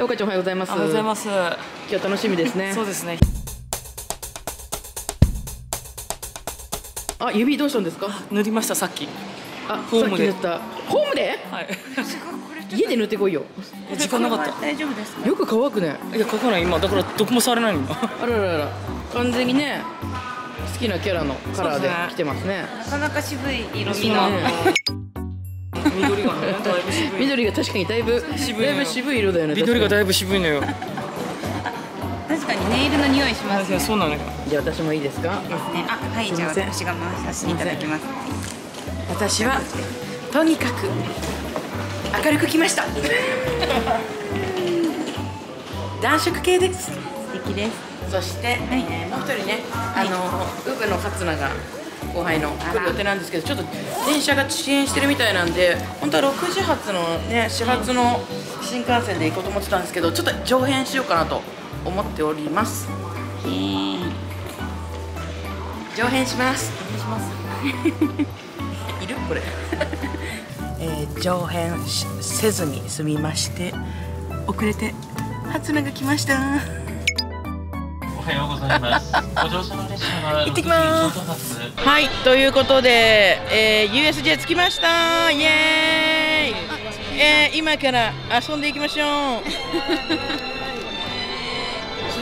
あおかちゃんおはようございます。おはようございます。今日は楽しみですね。そうですね。あ、指どうしたんですか？塗りました、さっき。あ、ホームで塗った。ホームで？はい。家で塗ってこいよ。時間なかった。大丈夫ですか？よく乾くね。いや、乾かない今。だからどこも触れないんだ。あららら。完全にね、好きなキャラのカラーで来てますね。なかなか渋い色味の。緑がね、だいぶ渋い。緑が確かにだいぶ渋い色だよね。緑がだいぶ渋いのよ。確かにネイルの匂いしますね。そうなのよ。じゃあ私もいいですか？ですね。あ、はい、じゃあ私が回させていただきます。私はとにかく明るく来ました。暖色系です。素敵です。そしてもう一人ね、ウブの勝名が後輩の来る予定なんですけど、ちょっと電車が遅延してるみたいなんで、本当は6時発のね、始発の新幹線で行こうと思ってたんですけど、ちょっと上編しようかなと思っております。上編します。いるこれ。上編せずに済みまして、遅れて初菜が来ました。おはようございます。お乗車の列車は行ってきます。はい、ということで、USJ 着きました。イエーイ。今から遊んでいきましょう。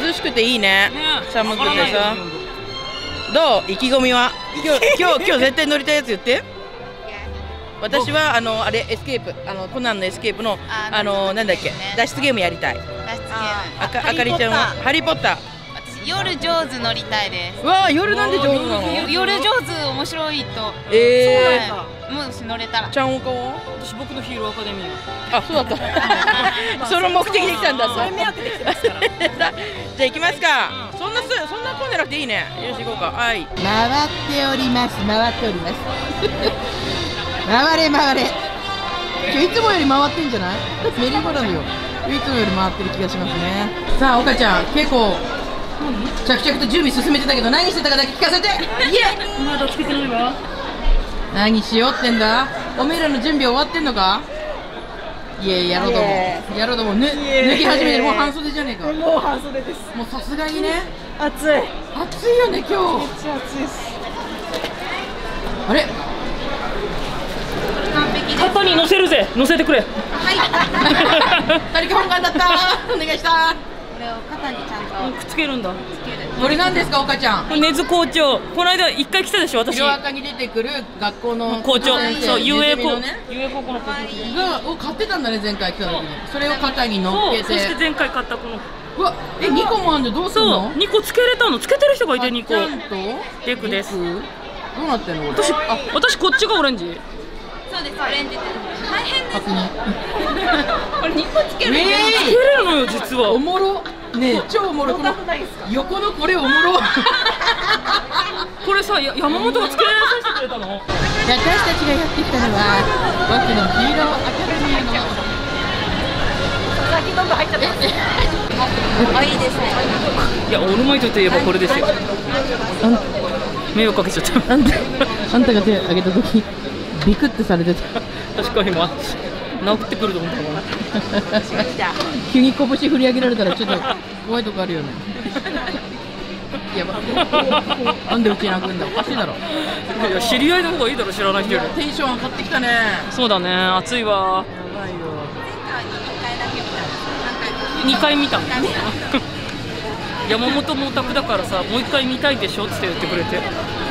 涼しくていいね。寒くてさ。どう？意気込みは？今日絶対乗りたいやつ言って。私はあれエスケープ、コナンのエスケープのなんだっけ、脱出ゲームやりたい。あかりちゃんはハリーポッター。私夜上手乗りたいです。わあ、夜なんで上手なの？夜上手面白いと。もし乗れたら。ちゃんおかは？私僕のヒーローアカデミー。あ、そうだった。その目的で来たんだ。それ目当てで来てますから。じゃあ行きますか。そんな混んでなくていいね。よし行こうか。はい。回っております。回れ。今日いつもより回ってんじゃない？メリーゴーランドよ。いつもより回ってる気がしますね。さあ、おかちゃん結構着々と準備進めてたけど、何してたかだけ聞かせて。いえ。まだつけてないわ。何しようってんだ。おめえらの準備終わってんのか。いえ、やろうともやろうとも脱ぎ始めて、もう半袖じゃねえか。もう半袖です。もうさすがにね、暑いよね今日。めっちゃ暑いです。あれ、肩に乗せるぜ。乗せてくれ。はい。二人本願だった。お願いした。これを肩にちゃんとくっつけるんだ。これなんですか、おかちゃん。根津校長、この間一回来たでしょ、私。色赤に出てくる学校の校長。そう、UA 高校の校長を買ってたんだね、前回来た時に。それを肩に乗っけて。そして前回買ったこの。うわ、2個もあんじゃん、どうすんの？2個つけれたの、つけてる人がいて、2個。デクです。どうなってんの？私こっちがオレンジ。そうです、オレンジです。大変です。これ2個つけれる。つけれるのよ、実は。おもろ。ね、超おもろ。この横のこれおもろ。これさ、山本がつけられさせてくれたの。私たちがやってきたのは僕のヒーローアカデミーの。先どんどん入っちゃってます。あ、いいですね。いや、オールマイトといえばこれですよ。迷惑かけちゃった。あんたが手を挙げた時ビクってされてた。確かにまあ。治ってくると思ったもん。急に拳振り上げられたらちょっと怖いとこあるよね。やば。なんでうちに泣くんだ。おかしいだろ。いや、知り合いの方がいいだろ、知らない人より。テンション上がってきたね。そうだね、暑いわ。やばいよ。2回見たもん。山本もオタクだからさ、もう一回見たいでしょって言ってくれて。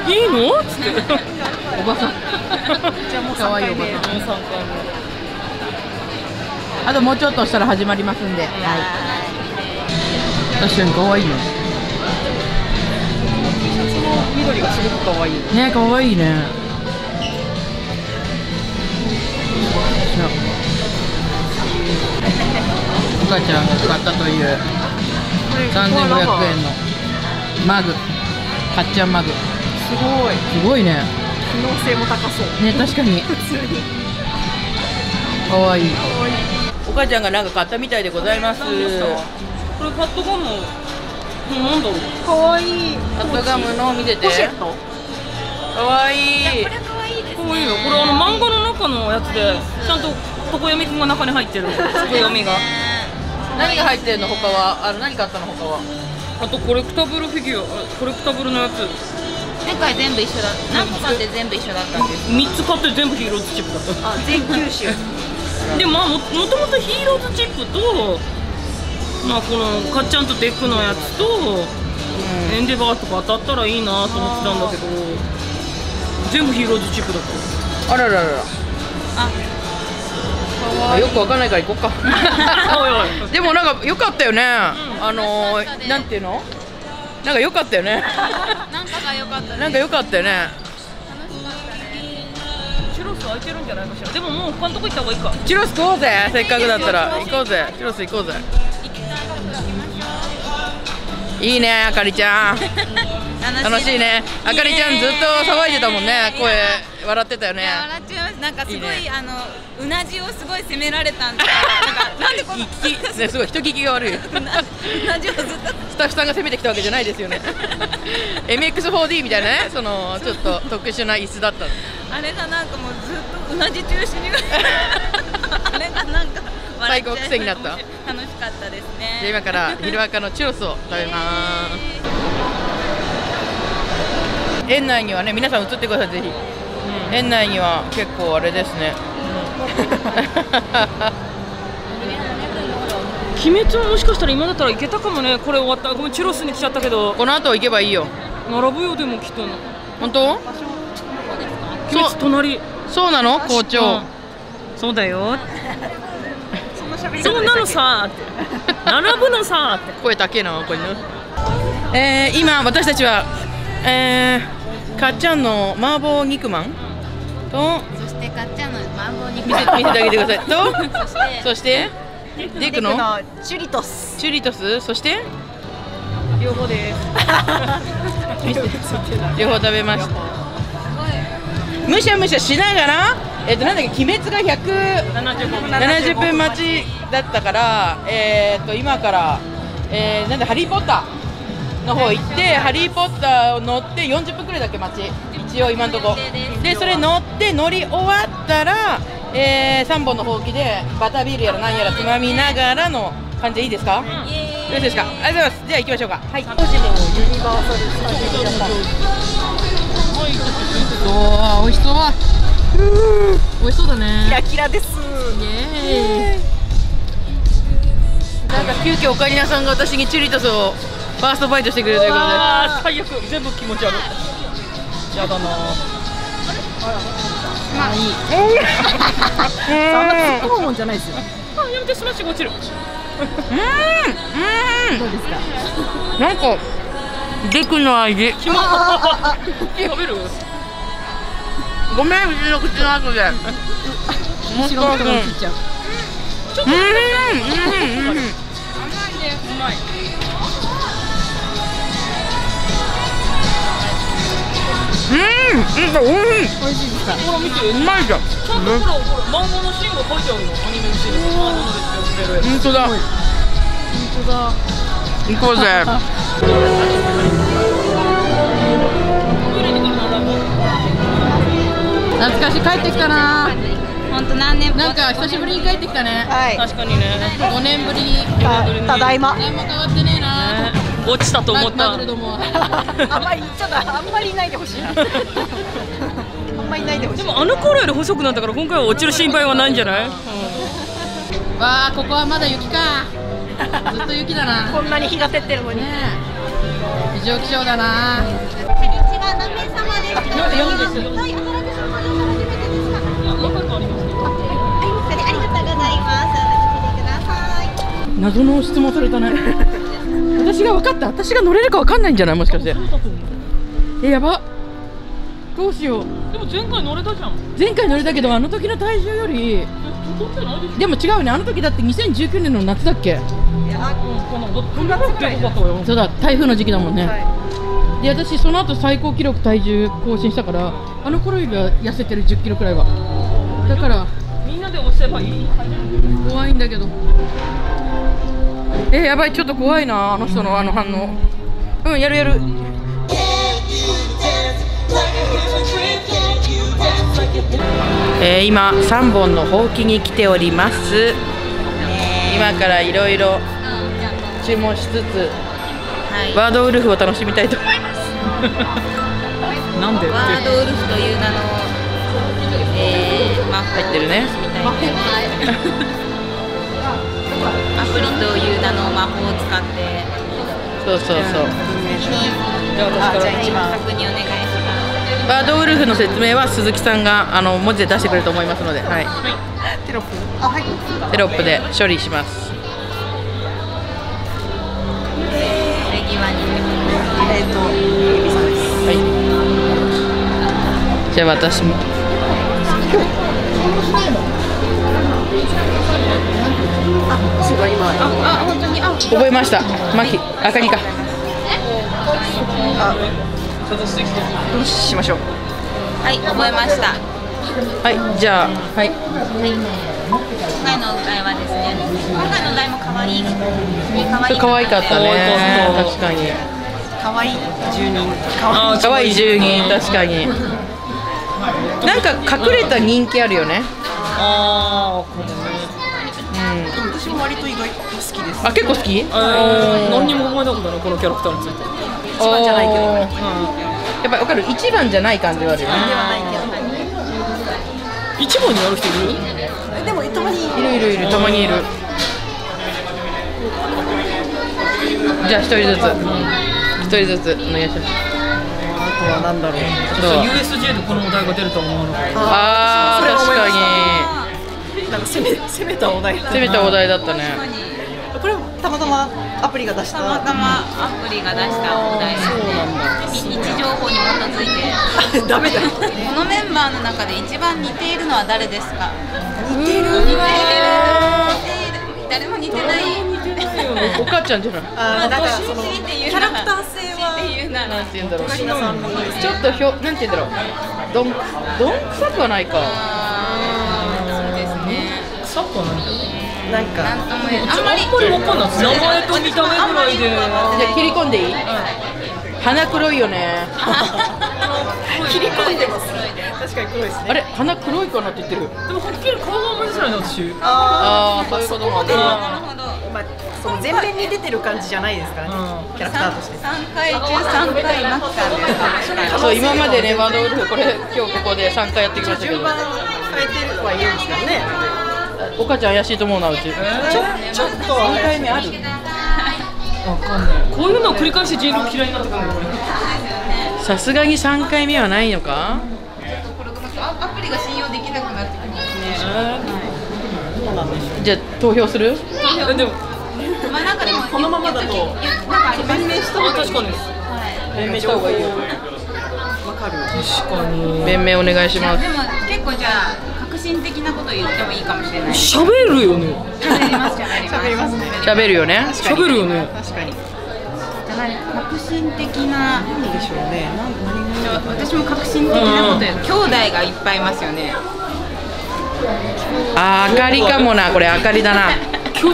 いいのって。おばさん。可愛いおばさん。3回目。あともうちょっとしたら始まりますんで。はい。確かに可愛いね。Tシャツの緑がすごく可愛い。ね、可愛いね。おかちゃんが買ったという3500円のマグ、かっちゃんマグ。すごいね。機能性も高そう。ね、確かに。普通に。可愛い。お母ちゃんがなんか買ったみたいでございます。これカットガム、なんだろう。可愛い。カットガムの見てて。可愛い。これ可愛いですね。可愛いよ。これ漫画の中のやつで、ちゃんと床読みくんが中に入ってる。すごい読みが。何が入ってるの他は、あれ何買ったの他は。あとコレクタブルフィギュア、コレクタブルのやつ。前回全部一緒だった。何個買って全部一緒だったんですか。3つ買って全部ヒーローズチップだった。あ、全九州。でまあもともとヒーローズチップと、まあこのかっちゃんとデックのやつと、エンデバーとか当たったらいいなと思ってたんだけど、全部ヒーローズチップだった。あらららら。あ。よくわかんないから行こうか。でもなんか良かったよね。なんていうの？なんか良かったよね。なんかが良かった。なんか良かったよね。楽しかったね。チュロス空いてるんじゃないかしら。でももう他のとこ行った方がいいか。チュロス行こうぜ。せっかくだったら行こうぜ。チュロス行こうぜ。いいね、あかりちゃん。楽しいね。あかりちゃんずっと騒いでたもんね。声笑ってたよね。笑っちゃいます。なんかすごいうなじをすごい責められたんで、なんでこんなね、すごい人聞きが悪い。うなじをずっとスタッフさんが責めてきたわけじゃないですよね。MX4D みたいなね、そのちょっと特殊な椅子だったの。あれがなんかもうずっとうなじ中心に。あれがなんか最高癖になった。楽しかったですね。じゃあ今から昼間のチュロスを食べます。園内にはね、皆さん映ってください、ぜひ。園内には結構あれですね。鬼滅はもしかしたら今だったら行けたかもね。これ終わった、ごめん、チュロスに来ちゃったけど。この後行けばいいよ。並ぶよ、でもきっと。本当？場所、どこですか？鬼滅隣。そうなの？校長。そうだよ。そんなのさ、並ぶのさ、声だけな、これね。今私たちは。かっちゃんの麻婆肉まんと、そしてかっちゃんの麻婆肉まん見せてあげてくださいと、そしてデクのチュリトス、そして両方です。両方食べました。むしゃむしゃしながら、なんだっけ、鬼滅が170分待ちだったから、今からなんだ、ハリーポッターの方行って、ハリー・ポッターを乗って40分くらいだっけ、待ち、一応今のとこで、それ乗って乗り終わったら、3本のほうきでバタービールやら何やらつまみながらの感じでいいですか？よろしいですか？ありがとうございます。じゃあ行きましょうか。はい。当時のユニバーサル・スタジオだった。おお、美味しそう。美味しそうだね。キラキラです。イエーイ。なんか急遽オカリナさんが私にチュリトスをファーストバイトしてくれるということで。最悪、全部気持ち悪い。やだな。まあいい。そんな突っ込むもんじゃないですよ。あ、やめて、スマッシュが落ちる。どうですか。なんかデクの味。食べる。ごめん、うちの口の後で。もうちょっと。うまい。なんか美味しい。美味しいですか。ほら見て、うまいじゃん。ちゃんとほら、漫画のシーンが書いてあるの。アニメのシーンが。本当だ。行こうぜ。懐かしい、帰ってきたな。本当何年。なんか久しぶりに帰ってきたね。はい。確かにね。5年ぶりに。ただいま。何も変わってねえな。落ちたと思った。あんまりちょっとあんまりいないでほしい。あんまりいないでほしい。でもあの頃より細くなったから、今回は落ちる心配はないんじゃない？わあ、ここはまだ雪か。ずっと雪だな。こんなに日が照ってるのに。異常気象だな。こんにちは、何名様ですか？はい、働く職場の初めてですか？はい、ありがとうございます。お楽しみください。謎の質問されたね。私が分かった、私が乗れるか分かんないんじゃない、もしかして。やば、どうしよう。でも前回乗れたじゃん。前回乗れたけど、あの時の体重より。でも違うね、あの時だって2019年の夏だっけ。いや、そうだ、台風の時期だもんね。はい、で、私その後最高記録体重更新したから、あの頃よりは痩せてる10キロくらいは。だから、みんなで押せばいい。怖いんだけど。やばい、ちょっと怖いな、あの人のあの反応。うん、やるやる。今3本のほうきに来ております。今からいろいろ注文しつつ、ワードウルフを楽しみたいと思います。なんで？ワードウルフという名の、マップ入ってるね。アプリという名の魔法を使って。そうそうそう。じゃあ私から確認お願いします。ワードウルフの説明は鈴木さんが文字で出してくれると思いますので、はい。テロップ。はい。テロップで処理します。レギュラーに。じゃあ私も。覚えました。マキ、赤木か。どうしましょう。はい、覚えました。はい、じゃあ、はい。今回のお題はですね。今回のお題も可愛い。可愛かったね。確かに。可愛い住人。可愛い住人、確かに。なんか隠れた人気あるよね。ああ、これね。うん。私も割と意外と好きです。あ、結構好き？何にも覚えなかったな、このキャラクターについて。一番じゃないけど。やっぱりわかる、一番じゃない感じはあるよね。一番になる人いる？でもたまにいる。いるいる、たまにいる。じゃあ一人ずつ。一人ずつお願いします。なんだろう。USJ でこのお題が出ると思うので。ああ、確かに。なんか攻めたお題。攻めたお題だったね。これはたまたまアプリが出した。たまたまアプリが出したお題ですね。日常法に基づいて。ダメだ。このメンバーの中で一番似ているのは誰ですか。似てる。誰も似てない。お母ちゃんじゃない。ああ、だからそのキャラクター性。なんて言うんだろう、ちょっとなんて言うんだろう、どんくさくはないか。そうですね。臭くはない。なんかあんまり分かんない。名前と見た目ぐらいで。じゃあ切り込んでいい？鼻黒いよね。切り込んでます。確かに黒いですね。あれ、鼻黒いかなって言ってる。でもはっきり顔が面白いな、私。ああ、そういうこともある。前面に出てる感じじゃないですからね、キャラクターとして。3回中3回なったんです。そう、今までね、ワードウルフ、これ今日ここで3回やってきましたけど。順番変えてるはいるんですけどね。お母ちゃん怪しいと思うな、うち。ちょっと3回目ある。わかんない。こういうのを繰り返して人狼嫌いになってくるの。さすがに3回目はないのか。アプリが信用できなくなってくるんですね。じゃあ投票する？まあなんかでもこのままだと弁明した方がいい。確かに。弁明した方がいいよ。わかる。確かに。弁明お願いします。でも結構じゃあ革新的なこと言ってもいいかもしれない。喋るよね。喋ります。喋りますね。喋るよね。喋るよね。確かに。だから革新的な何でしょうね。私も革新的なこと言う。兄弟がいっぱいいますよね。あ、明かりかもな。これ明かりだな。あか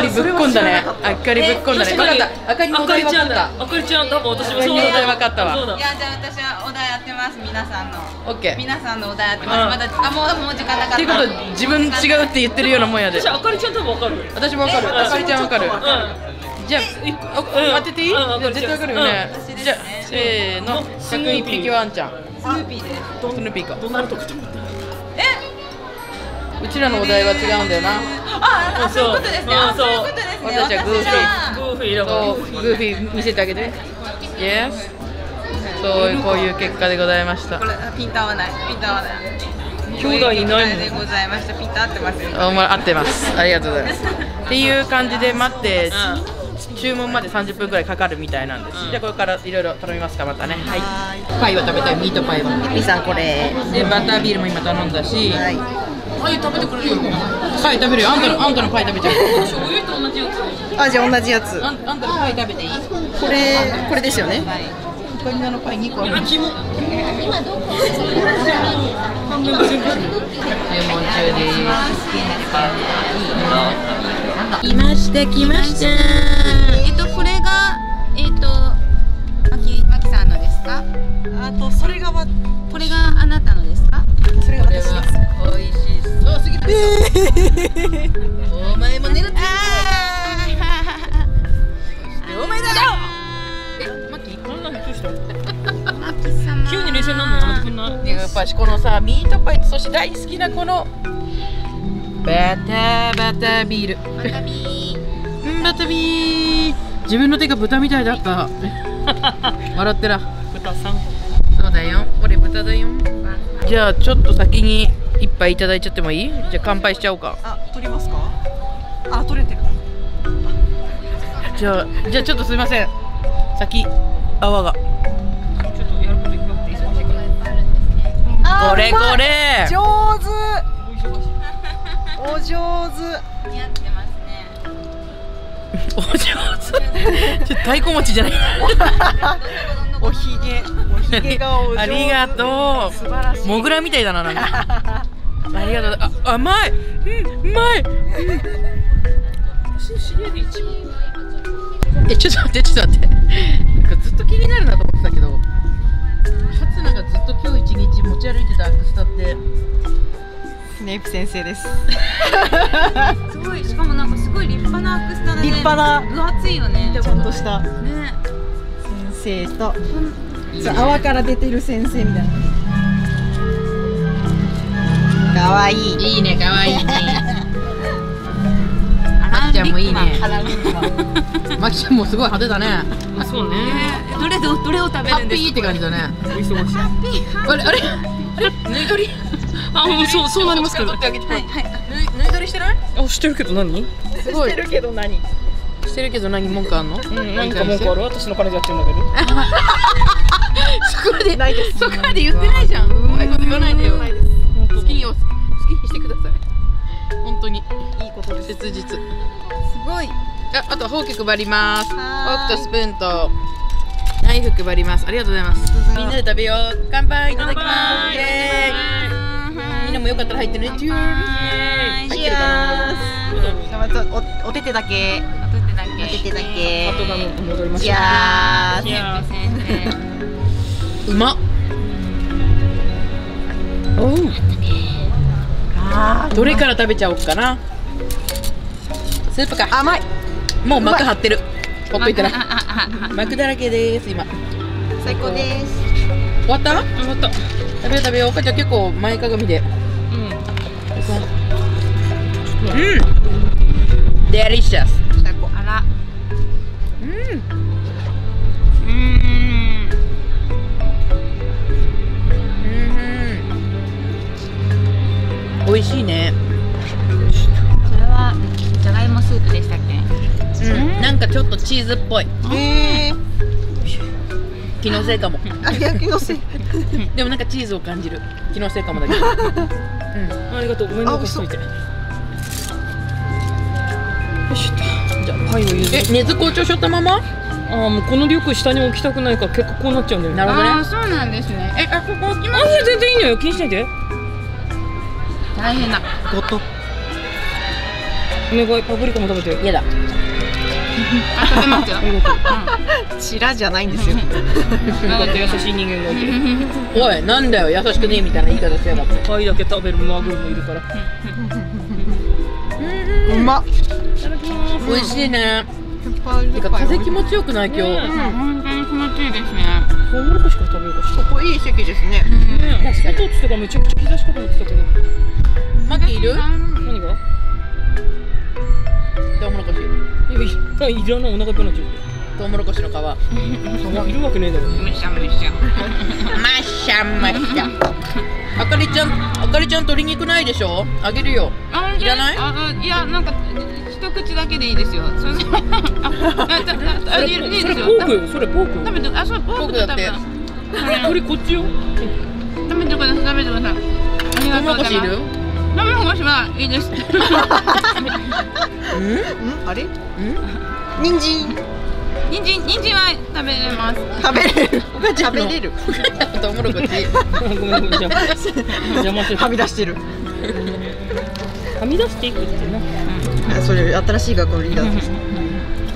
りぶっこんだね。あかりぶっこんだね。わかった。あかりのお題分かった。あかりちゃん、多分私もそうだ。お題分かったわ。いや、じゃあ私はお題やってます。皆さんの。オッケー。皆さんのお題やってます。まだもう時間なかった。っていうことは自分違うって言ってるようなもんやで。私あかりちゃん多分分かる。私も分かる。あかりちゃん分かる。じゃあ当てていい？絶対分かるよね。じゃあせーの。101匹ワンちゃん。スヌーピーです。スヌーピーか。どんなとこ？うちらのお題は違うんだよな。あ、そういうことですね。あ、そういうことですね。私はグーフィー見せてあげて。そういうこういう結果でございました。これピント合わない。ピント合わない。兄弟いないでございました。ピント合ってますよ。合ってます。ありがとうございます。っていう感じで待って注文まで30分くらいかかるみたいなんです。じゃあこれからいろいろ頼みますか、またね。はい。パイを食べたい。ミートパイを。エピさんこれ。でバタービールも今頼んだし。パイ食べてくれるよ。パイ食べるよ。あんたのパイ食べちゃう。醤油と同じやつ。あ、じゃあ同じやつ。あんたのパイ食べていい？これですよね。カニナのパイ2個ある。注文中です。来ました来ました。これがマキさんのですか？あとそれがこれがあなたのですか？それが私です。おいしい。お前も。パイ、このさミートパイ、そして大好きなこのバタバタビール、バタビーバタビー、自分の手が豚みたいだった。 笑ってら豚さん、そうだよ、俺豚だよ。じゃあちょっと先に一杯いただいちゃってもいい？じゃあ乾杯しちゃおうか。あ、取りますか？あ、取れてる。じゃあちょっとすいません、先泡がちょっとやることいっぱいあって忙しいから。これこれ上手、お上手、似合ってますね。お上手、ちょっと太鼓持ちじゃない。おひげ、おひげがお上手。ありがとう。素晴らしい。モグラみたいだな、なんか。ありがとう。あ、甘い、うん、うまい。え、ちょっと待って、ちょっと待って。なんかずっと気になるなと思ってたけど。初菜がずっと今日一日持ち歩いてたアクスタって。スネイプ先生です。すごい、しかもなんかすごい立派なアクスタだね。立派な。分厚いよね。ちゃんとした。ね。先生と。泡から出てる先生みたいな。可愛い。いいね、可愛いね。あきちゃんもいいね。まきちゃんもすごい派手だね。あ、そうね。どれを食べるんですか？ハッピーって感じだね。あれあれあれ、ぬい取り。あ、もうそうなりますから。はいはい。ぬい取りしてない？あ、してるけど何？すごい。してるけど何？してるけど何、文句あんの？何か文句ある？私の彼女やってるんだけど。そこまで言ってないじゃん。うまいこと言わないでよ。してください。本当にいいことです。切実。すごい。あとフォーク配ります。フォークとスプーンとナイフ配ります。ありがとうございます。みんなで食べよう。乾杯。いただきます。みんなもよかったら入ってね。チュー。入ってるかな。お手手だけ。お手手だけ。後が戻りました。いやー。うまっ。おう。どれから食べちゃおうかな。スープか。甘い。もう膜張ってる。ほっといてない。膜だらけです今。最高です。終わった？終わった。食べよう食べよう。お母ちゃん結構前かがみで。うん。うん。デリシャス。最高。あら。うん。美味しいね。それはじゃがいもスープでしたっけ？うん、なんかちょっとチーズっぽい。気のせいかも。あ、気のせい。でもなんかチーズを感じる。気のせいかもだけど。ありがとう。ごめんなさい。よいしょっと。じゃあパイをゆで。え、根津校長しょったまま？ああ、もうこのリュック下に置きたくないから結構こうなっちゃうんだよね。なるほどね。ああ、そうなんですね。え、あ、ここ置きます。あ、全然いいのよ。気にしないで。大変なこと。お願い、パプリカも食べて。嫌だ。食べますよ。チラじゃないんですよ。なんか優しい人間がいる。おい、なんだよ、優しくねえみたいな言い方しやがって。パイだけ食べるマグロもいるから。うまっ。いただきます。美味しいね。てか風気持ちよくない今日。本当に気持ちいいですね。トウモロコシから食べようかしら。ここいい席ですね。確かに。外とかめちゃくちゃ日差しかと思ってたけど。マキいる？何が？トウモロコシ。いらない、お腹いっぱいになっちゃう。トウモロコシの皮。いるわけねえだろ。むしゃむしゃ。ましゃましゃ。あかりちゃん鶏肉ないでしょ？あげるよ。いらない？いや、なんか一口だけでいいですよ。それポーク。食べて、あ、それポークだって。これこっちよ。食べてください、食べてください。ありがとうございます。食べ残しはいいです。うん？あれ？人参。人参は食べれます。食べれる。トウモロコシ。はみ出してる。はみ出していくってな。それ新しい学校のリーダーです。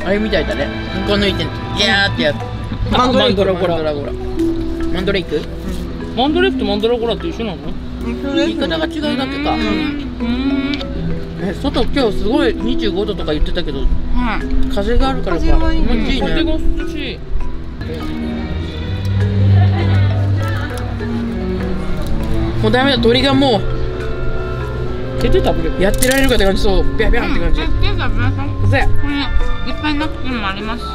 あれみたいだね。こう抜いて、いやーってやつ。マンドレイク？マンドレイクとマンドラゴラって一緒なの？言い方が違うだけか。外今日すごい25度とか言ってたけど、風があるからか気持ちいいね。風が涼しい。もうダメだ、鳥がもう出てた。やってられるかって感じ。そうビャビャって感じ。うぜえ。いっぱいナプキンもありますし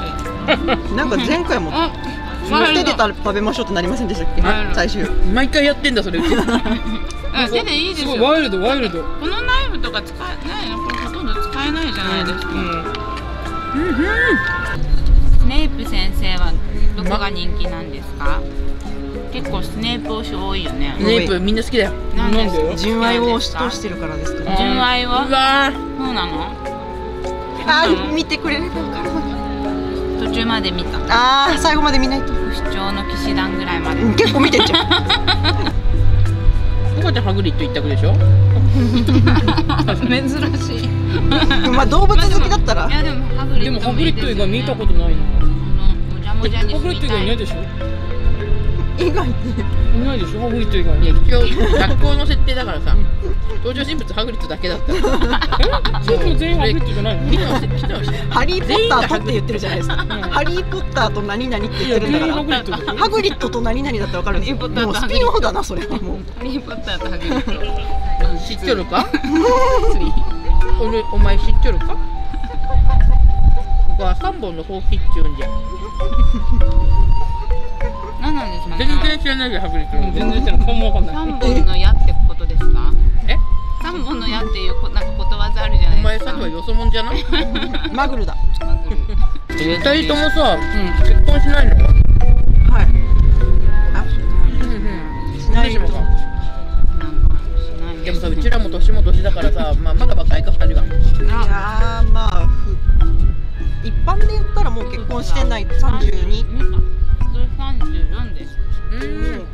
なんか前回も手で食べましょうってなりませんでしたっけ。最終毎回やってんだそれ。手でいいですよ。ワイルドワイルド。このナイフとか使えないの、これほとんど使えないじゃないですか。スネープ先生はどこが人気なんですか。結構スネープ推し多いよね。スネープみんな好きだよ。なんで？純愛を推ししてるからですけど。純愛は？うわー。そうなの？あ、見てくれるから。途中まで見た。ああ、最後まで見ないと。不死鳥の騎士団ぐらいまで。結構見てっちゃう。ここでハグリッド一択でしょ。珍しい。まあ動物好きだったら。いやでもハグリッド。でもハグリッド以外見たことないな。ハグリッド以外いないでしょ。以外いないでしょ。ハグリッド以外に。今日学校の設定だからさ、登場人物ハグリッドだけだった。え？全員ハグリッドじゃないの？ハリー・ポッターとって言ってるじゃないですか。ハリー・ポッターと何々って言ってるんだから。ハグリッドと何々だってわかるんですよ。もうスピンオフだなそれはもう。ハリー・ポッターとハグリッド。知ってるか？俺お前知ってるか？ここは3本のほうきっちゅうんじゃ。何なんですかね。全然知らないでハグリッド。全然知らない。3本の矢ってことですか？え？3本の矢っていうなんかことわざあるじゃないですか。お前さんはよそもんじゃない？マグルだ。2人ともさ、結婚しないの？はい。あ、しないのか。でもさ、うちらも年も年だからさ、まあまだ若いか2人が。ああ、まあ一般で言ったらもう結婚してない32。34です。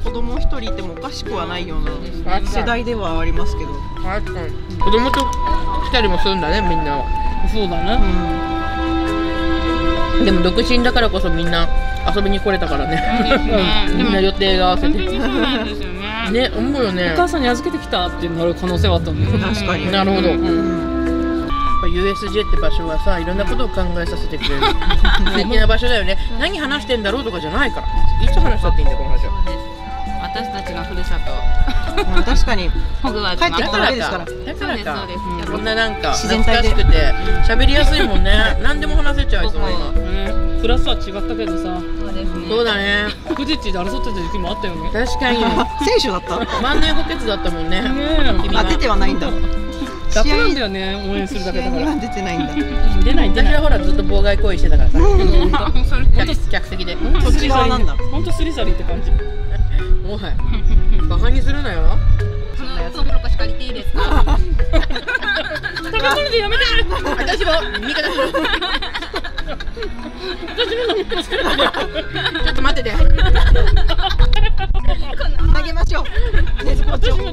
子供一人いてもおかしくはないような世代ではありますけど。子供と来たりもするんだねみんな。そうだね。でも独身だからこそみんな遊びに来れたからね。みんな予定が合わせて。ね、思うよね。お母さんに預けてきたってなる可能性はあったんだよね。確かに。なるほど。USJ って場所はさ、いろんなことを考えさせてくれる素敵な場所だよね。何話してんだろうとかじゃないから、いつ話したっていいんだよこの話は。私たちのふるさと。確かにホグワーツ帰ってきただけですから。だからかこんななんか懐かしくて喋りやすいもんね。何でも話せちゃう。クラスは違ったけどさ。そうだね。フジッチで争ってた時期もあったよね。確かに選手だった万年補欠だったもんね。当ててはないんだ。楽なんだよね、応援するだけだから。出てないんだ。出ない。私はほらずっと妨害行為してたからさ。客席で。そっち側なんだ。本当スリサリーって感じ。おい、バカにするなよ。そのやつブロッコしかりていいですか。高取りでやめて。私も味方する。ちょっと待ってて。投げましょう。ねずこちょう。ね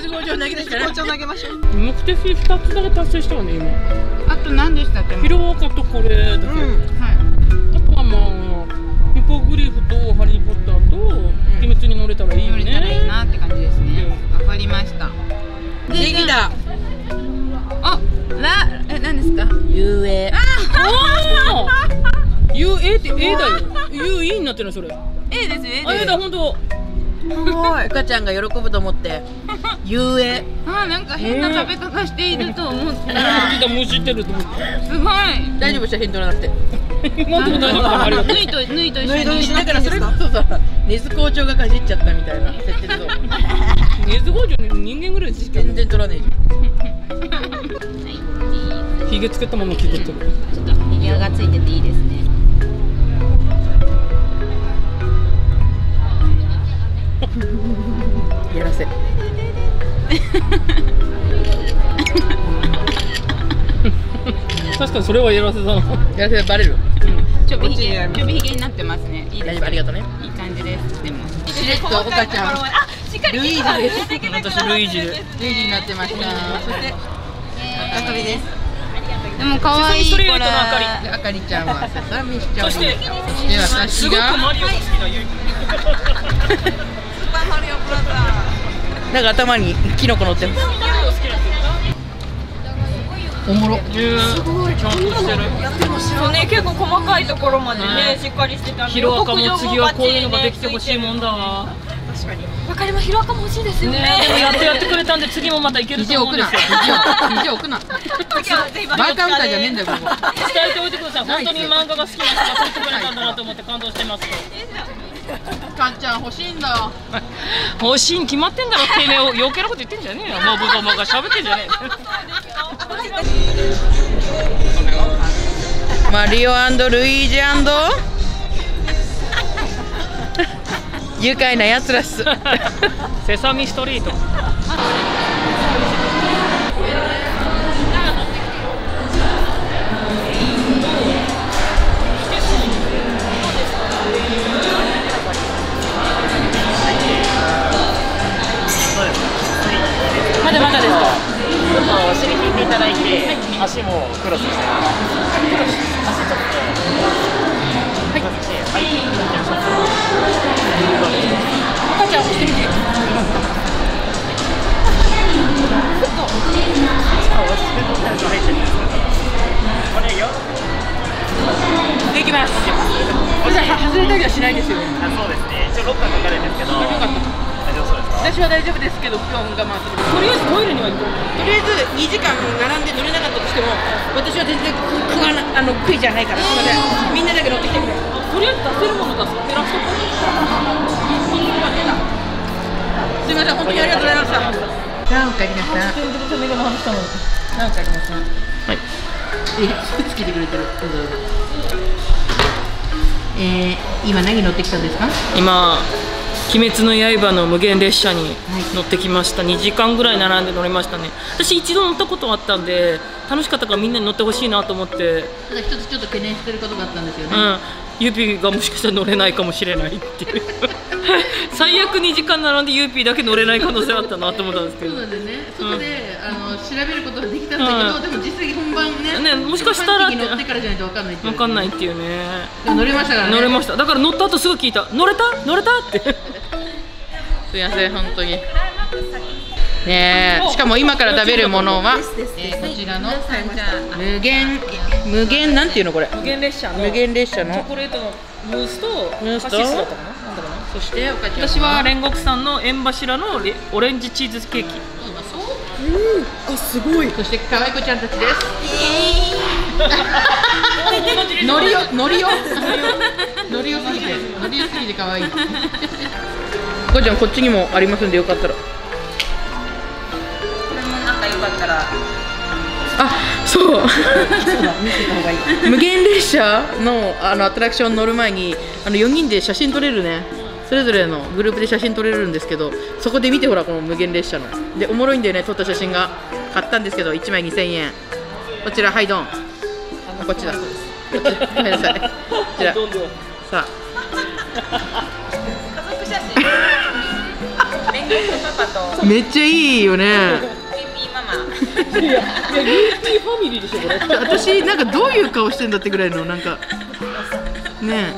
ずこちょう投げですから。ねずこちょう投げましょう。目的2つだけ達成したわね今。あと何でしたっけ？ヒロアカとこれだけ。はい。あとはまあヒポグリフとハリー・ポッターと鬼滅に乗れたらいいよね。乗れたらいいなって感じですね。わかりました。できた。あ、何ですか？遊泳。おお。遊泳って A だよ。遊泳になってるのそれ。A ですね。あれだ本当。すごい。赤ちゃんが喜ぶと思って。遊泳。ああなんか変な食べ方していると思って。むしってると思って。すごい。大丈夫した変取らなくて。今でも大丈夫。ありがとう。ぬいと一緒だからそれこそさ、根津校長がかじっちゃったみたいな設定だと。根津校長人間ぐらいしか全然取らないじゃん。ひげつけたまま切ってる。ちょっとひげがついてていいですね。やらせ。確かにそれはやらせだな。やらせバレる。ちょびひげになってますね。いいです。ありがとうね。いい感じです。でもしれっと岡ちゃん。ルイージです。私ルイージになってました。そしてあかりです。でも可愛いこれあかりちゃんはさみしちゃん。そして私がマリオが好きなゆい。なんか頭にキノコ乗ってます。おもろ。すごい。ちゃんとしてる。そうね、結構細かいところまでね、しっかりしてた。ヒロアカも次はこういうのができてほしいもんだわ。確かに。わかります。ヒロアカも欲しいですよね。でもやってくれたんで次もまたいけると思うんですよ。肘を置くな。次はぜひバイタウンターじゃねえんだよ。伝えておいてください。本当に漫画が好きな人が買ってくれたんだなと思って感動してます。かんちゃん欲しいんだ。欲しいに決まってんだろ。てめえを余計なこと言ってんじゃねえよ。もう僕が喋ってんじゃねえ。マリオ&ルイージ&愉快なやつらっす。セサミストリート。まだまだですか。お尻引いていただいて、足もクロスして。できます。外れたりはしないですよね。そうですね。一応ロッカーかかるんですけど。私は大丈夫ですけど、今日我慢する。とりあえずトイレには行こう。とりあえず2時間並んで乗れなかったとしても、私は全然食いじゃないから。すみません。みんなだけ乗ってきてくれ。とりあえず出せるもの出す。減らしとこう。すみません、本当にありがとうございました。なんかありました。なんかありました。はい。つけてくれてる。今何乗ってきたんですか。今、鬼滅の刃の無限列車に乗ってきました。2時間ぐらい並んで乗りましたね。私一度乗ったことあったんで、楽しかったからみんなに乗ってほしいなと思って。ただ一つちょっと懸念してることがあったんですよね。ユーピーがもしかしたら乗れないかもしれないっていう。最悪2時間並んでユーピーだけ乗れない可能性あったなと思ったんですけど。そうなんですね。そこで、調べることはできたんだけど、でも実際本番ね。もしかしたら。乗ってからじゃないとわかんない。わかんないっていうね。乗れましたからね。乗れました。だから乗った後すぐ聞いた。乗れた？乗れた？って。すいません、本当に。ねえ、しかも今から食べるものはこちらの無限なんていうのこれ。無限列車のチョコレートのムースとカシスだったかな。そして私は煉獄さんの縁柱のオレンジチーズケーキ。あ、すごい。そして可愛い子ちゃんたちです。のりよすぎて可愛い。こちゃんこっちにもありますんでよかったら。あ、そう。無限列車のアトラクション乗る前に4人で写真撮れるね。それぞれのグループで写真撮れるんですけど、そこで見てほらこの無限列車の。でおもろいんでね、撮った写真が買ったんですけど1枚2000円。こちらはいどん。こっちだ。ごめんなさい。こちら。さあ。家族写真。めっちゃいいよね。いや、UFP ファミリーでしょこれ。私なんかどういう顔してんだってぐらいのなんかね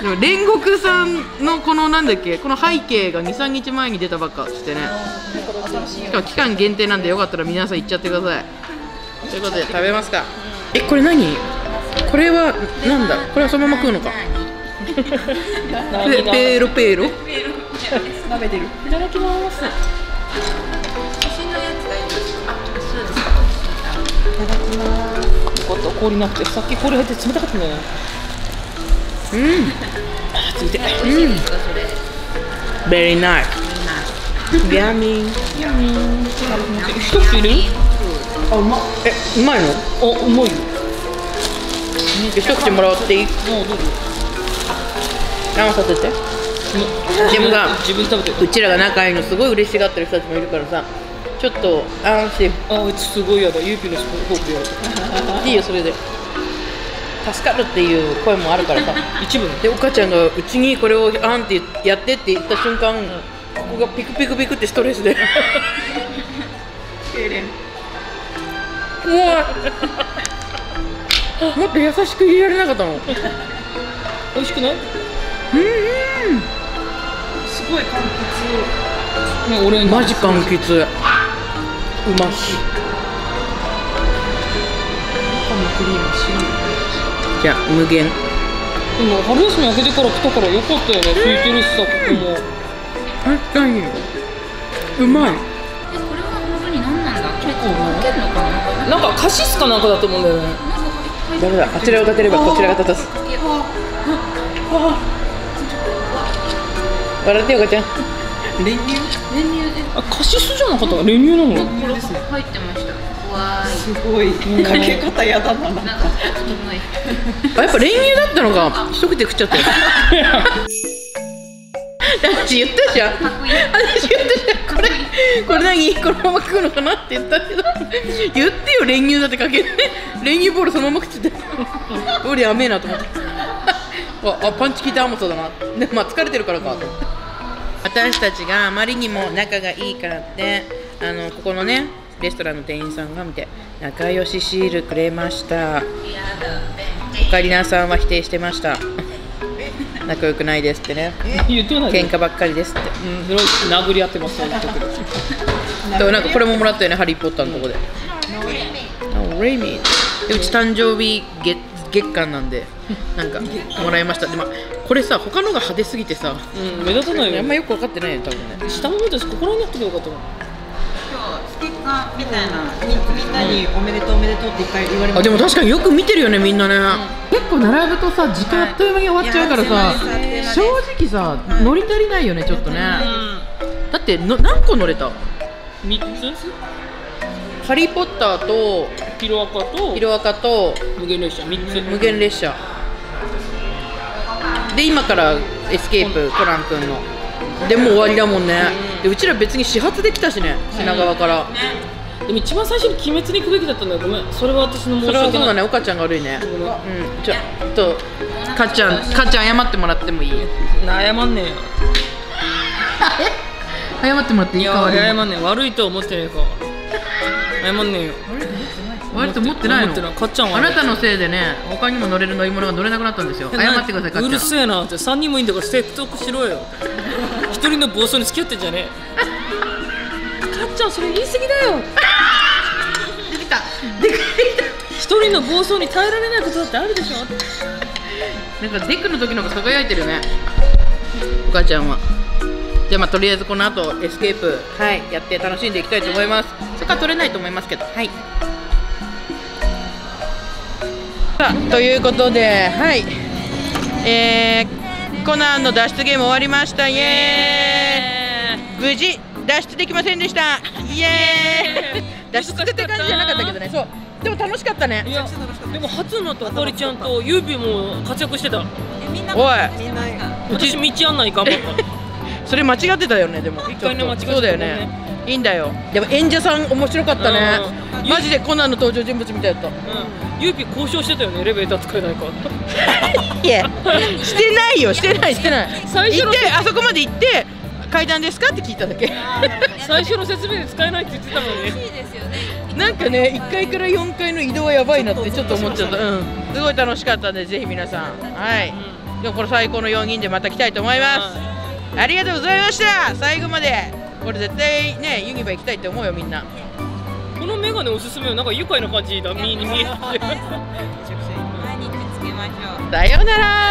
え。でも煉獄さんのこのなんだっけ、この背景が2、3日前に出たばっかしてね。しかも期間限定なんでよかったら皆さん行っちゃってください。ということで食べますか。これ何？これはなんだ？これはそのまま食うのか。ペロペロ。食べてる。いただきます。いただきます。よかった、氷なくて、さっき氷入って冷たかったね。ついて。very nice。yummy。一口いる？あ、うま。うまいの？あ、うまい。一口もらっていい？もうどうぞ。何させて？でもさ、うちらが仲いいのすごい嬉しがってる人たちもいるからさ。ちょっと安心。あ、うちすごいやだ。ゆうぴのスコープやだ。いいよそれで。助かるっていう声もあるからさ。一部でお母ちゃんがうちにこれをあんってやってって言った瞬間、ここがピクピクピクってストレスで。うわ。もっと優しく入れられなかったの。美味しくない？すごい柑橘。俺マジ柑橘。うまい。じゃあ無限。でも春休み明けてから来たからよかったよね。空いてるしさ、ここも。確かにうまい。これは本当に何なんだ、結構動けるのかな、なんかカシスかなんかだと思うんだよね。ダメだ、あちらを立てればこちらが立たす。笑ってよ、かちゃん。練乳、あ、カシスじゃなかったか、練乳なの。入ってました。わーい。すごい。かけ方やだな。なんかあ、やっぱ練乳だったのか。一口で食っちゃったよ。だって言ったじゃん。私言ったじゃん。これ何？このまま食うのかなって言ったけど。言ってよ、練乳だってかけて。練乳ボールそのまま食っちゃった。俺やめえなと思って。あ、パンチ効いた甘さだな。まあ疲れてるからか。私たちがあまりにも仲がいいからって、ここのね、レストランの店員さんが見て、仲良しシールくれました。オカリナさんは否定してました。仲良くないですってね。喧嘩ばっかりですって。うん、それを殴り合ってます。なんかこれももらったよね、ハリー・ポッターのとこで。で、うち誕生日月間なんで、なんかもらいました。でもこれさ、他のが派手すぎてさ、目立たないよ。あんまよく分かってないよ、多分ね。下の方です。ここら辺にあってくればよかった。ステッカーみたいな、みんなにおめでとうおめでとうって一回言われます。あ、でも確かによく見てるよね、みんなね。結構並ぶとさ、時間あっという間に終わっちゃうからさ、正直さ、乗り足りないよね、ちょっとね。だって何個乗れた？3つ？ハリー・ポッターとヒロアカと無限列車、3つ。無限列車で、今からエスケープ、コランくんのでもう終わりだもんね。でうちら別に始発で来たしね、品川から。でも一番最初に鬼滅に行くべきだったんだよ。ごめん、それは私の申し訳ない。それはそうだね、おかちゃんが悪いね。うん、ちょっとかっちゃん謝ってもらってもいい？謝んねえよ。謝ってもらっていい？謝んねえ、悪いと思ってねえか。謝んねえよ。悪いと思ってないの。あなたのせいでね、他にも乗れる乗り物が乗れなくなったんですよ。謝ってください、かっちゃん。うるせえなって、3人もいいんだから説得しろよ。一人の暴走に付き合ってんじゃねえ。かっちゃん、それ言い過ぎだよ。出てきた。一人の暴走に耐えられないことだってあるでしょ。なんかデックの時の方が輝いてるね、お母ちゃんは。じゃあまあとりあえずこの後エスケープ、はい、やって楽しんでいきたいと思います。そっか取れないと思いますけど、はい。さあということで、はい、コナンの脱出ゲーム終わりました。イエーイ。無事脱出できませんでした。イエーイ。脱出って感じじゃなかったけどね。そう。でも楽しかったね。いや、でも初のとあかりちゃんとゆうびも活躍してた。おい。私道案内頑張った。それ間違ってたよね、でも。そうだよね。いいんだよ。でも演者さん面白かったね。マジでコナンの登場人物みたいだった。ゆうぴ交渉してたよね、エレベーター使えないか。いや、してないよ、してない。行って、あそこまで行って、階段ですかって聞いただけ。最初の説明で使えないって言ってたのに。なんかね、1階から4階の移動はやばいなってちょっと思っちゃった。すごい楽しかったんで、ぜひ皆さん。はい。でもこれ最高の4人でまた来たいと思います。ありがとうございました。最後までこれ絶対ね、ユニバ行きたいって思うよ、みんな。このメガネおすすめよ、なんか愉快な感じだ。見えてめちゃくちゃいい。毎日つけましょう。さようなら。